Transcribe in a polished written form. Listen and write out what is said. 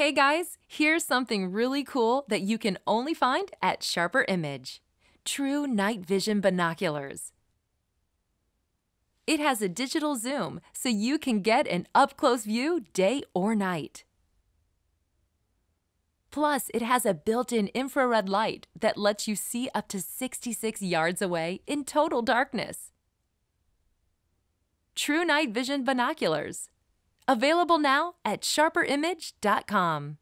Hey guys, here's something really cool that you can only find at Sharper Image. True Night Vision Binoculars. It has a digital zoom, so you can get an up-close view day or night. Plus, it has a built-in infrared light that lets you see up to 66 yards away in total darkness. True Night Vision Binoculars. Available now at sharperimage.com.